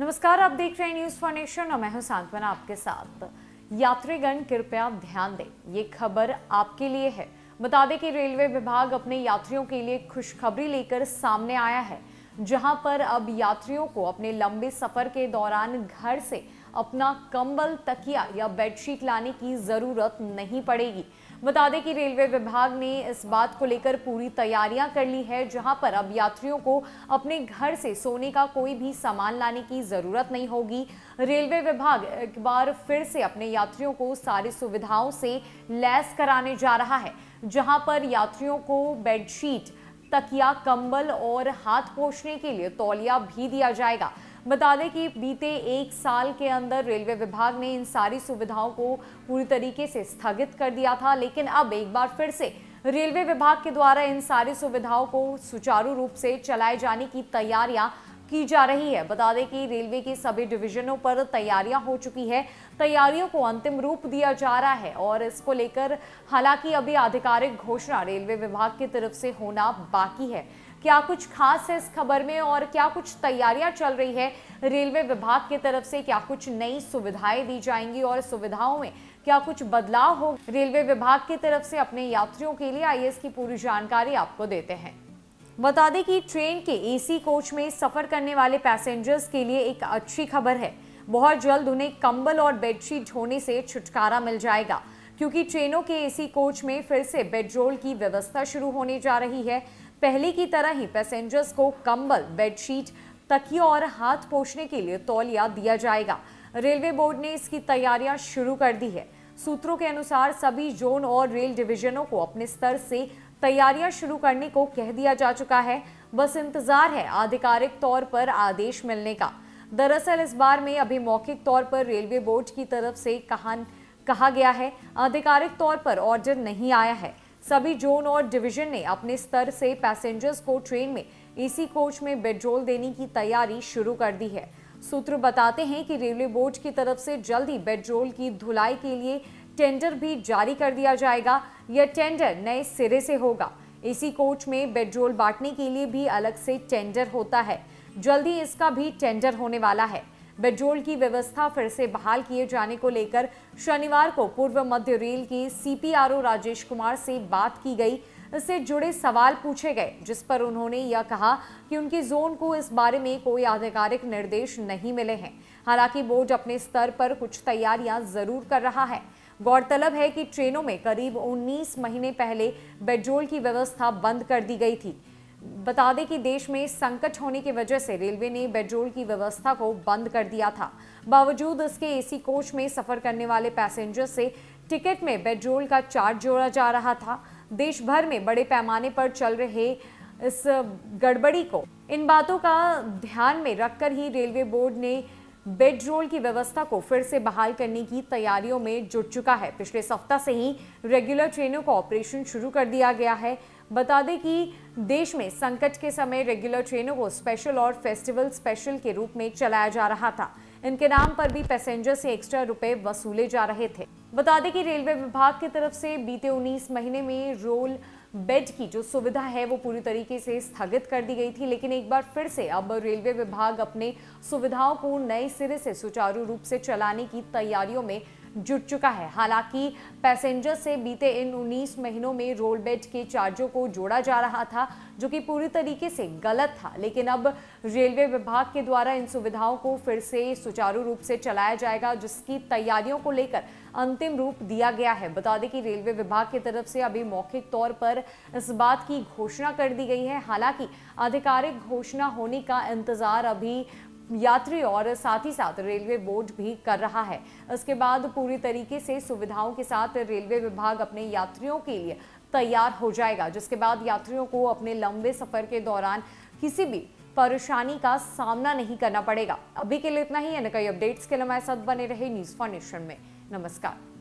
नमस्कार, आप देख रहे हैं न्यूज़ फॉर नेशन और मैं हूं सांत्वना आपके साथ। यात्रीगण कृपया ध्यान दें, ये खबर आपके लिए है। बता दें कि रेलवे विभाग अपने यात्रियों के लिए खुशखबरी लेकर सामने आया है, जहां पर अब यात्रियों को अपने लंबे सफर के दौरान घर से अपना कंबल, तकिया या बेडशीट लाने की जरूरत नहीं पड़ेगी। बता दें कि रेलवे विभाग ने इस बात को लेकर पूरी तैयारियां कर ली है, जहां पर अब यात्रियों को अपने घर से सोने का कोई भी सामान लाने की जरूरत नहीं होगी। रेलवे विभाग एक बार फिर से अपने यात्रियों को सारी सुविधाओं से लैस कराने जा रहा है, जहां पर यात्रियों को बेडशीट, तकिया, कंबल और हाथ पोंछने के लिए तौलिया भी दिया जाएगा। बता दें कि बीते एक साल के अंदर रेलवे विभाग ने इन सारी सुविधाओं को पूरी तरीके से स्थगित कर दिया था, लेकिन अब एक बार फिर से रेलवे विभाग के द्वारा इन सारी सुविधाओं को सुचारू रूप से चलाए जाने की तैयारियां की जा रही है। बता दें कि रेलवे के सभी डिवीजनों पर तैयारियां हो चुकी है, तैयारियों को अंतिम रूप दिया जा रहा है और इसको लेकर हालांकि अभी आधिकारिक घोषणा रेलवे विभाग की तरफ से होना बाकी है। क्या कुछ खास है इस खबर में और क्या कुछ तैयारियां चल रही है रेलवे विभाग की तरफ से, क्या कुछ नई सुविधाएं दी जाएंगी और सुविधाओं में क्या कुछ बदलाव हो रेलवे विभाग की तरफ से अपने यात्रियों के लिए, आइए इसकी पूरी जानकारी आपको देते हैं। बता दें कि ट्रेन के एसी कोच में सफर करने वाले पैसेंजर्स के लिए एक अच्छी खबर है। बहुत जल्द उन्हें कंबल और बेडशीट ढोने से छुटकारा मिल जाएगा, क्योंकि ट्रेनों के एसी कोच में फिर से बेडरोल की व्यवस्था शुरू होने जा रही है। पहले की तरह ही पैसेंजर्स को कंबल, बेडशीट, तकिया और हाथ पोंछने के लिए तौलिया दिया जाएगा। रेलवे बोर्ड ने इसकी तैयारियां शुरू कर दी है। सूत्रों के अनुसार सभी जोन और रेल डिवीजनों को अपने स्तर से तैयारियां शुरू करने को कह दिया जा चुका है। बस इंतजार है आधिकारिक तौर पर आदेश मिलने का। दरअसल इस बार में अभी मौखिक तौर पर रेलवे बोर्ड की तरफ से कहा गया है, आधिकारिक तौर पर ऑर्डर नहीं आया है। सभी जोन और डिवीजन ने अपने स्तर से पैसेंजर्स को ट्रेन में एसी कोच में बेडरोल देने की तैयारी शुरू कर दी है। सूत्र बताते हैं कि रेलवे बोर्ड की तरफ से जल्द ही बेडरोल की धुलाई के लिए टेंडर भी जारी कर दिया जाएगा। यह टेंडर नए सिरे से होगा। एसी कोच में बेडरोल बांटने के लिए भी अलग से टेंडर होता है, जल्द ही इसका भी टेंडर होने वाला है। बेडरोल की व्यवस्था फिर से बहाल किए जाने को लेकर शनिवार को पूर्व मध्य रेल के सीपीआरओ राजेश कुमार से बात की गई। इससे जुड़े सवाल पूछे गए, जिस पर उन्होंने यह कहा कि उनकी जोन को इस बारे में कोई आधिकारिक निर्देश नहीं मिले हैं। हालांकि बोर्ड अपने स्तर पर कुछ तैयारियां जरूर कर रहा है। गौरतलब है कि ट्रेनों में करीब 19 महीने पहले बेडरोल की व्यवस्था बंद कर दी गई थी। बता दें कि देश में संकट होने की वजह से रेलवे ने बेडरोल की व्यवस्था को बंद कर दिया था। बावजूद इसके एसी कोच में सफर करने वाले पैसेंजर से टिकट में बेडरोल का चार्ज जोड़ा जा रहा था। देश भर में बड़े पैमाने पर चल रहे इस गड़बड़ी को, इन बातों का ध्यान में रखकर ही रेलवे बोर्ड ने बेडरोल की व्यवस्था को फिर से बहाल करने की तैयारियों में जुट चुका है। पिछले सप्ताह से ही रेगुलर ट्रेनों का ऑपरेशन शुरू कर दिया गया है। बता दें कि देश में संकट के समय रेगुलर ट्रेनों को स्पेशल और फेस्टिवल स्पेशल के रूप में चलाया जा रहा था। इनके नाम पर भी पैसेंजर से एक्स्ट्रा रुपए वसूले जा रहे थे। बता दें कि रेलवे विभाग की तरफ से बीते 19 महीने में रोल बेड की जो सुविधा है वो पूरी तरीके से स्थगित कर दी गई थी, लेकिन एक बार फिर से अब रेलवे विभाग अपने सुविधाओं को नए सिरे से सुचारू रूप से चलाने की तैयारियों में जुट चुका है। हालांकि पैसेंजर से बीते इन 19 महीनों में रोल बेड के चार्जों को जोड़ा जा रहा था, जो कि पूरी तरीके से गलत था, लेकिन अब रेलवे विभाग के द्वारा इन सुविधाओं को फिर से सुचारू रूप से चलाया जाएगा, जिसकी तैयारियों को लेकर अंतिम रूप दिया गया है। बता दें कि रेलवे विभाग की तरफ से अभी मौखिक तौर पर इस बात की घोषणा कर दी गई है। हालांकि आधिकारिक घोषणा होने का इंतजार अभी यात्री और साथ ही साथ रेलवे बोर्ड भी कर रहा है। इसके बाद पूरी तरीके से सुविधाओं के साथ रेलवे विभाग अपने यात्रियों के लिए तैयार हो जाएगा, जिसके बाद यात्रियों को अपने लंबे सफर के दौरान किसी भी परेशानी का सामना नहीं करना पड़ेगा। अभी के लिए इतना ही है। नई अपडेट्स के लिए हमारे साथ बने रहे न्यूज़ फॉर नेशन में। नमस्कार।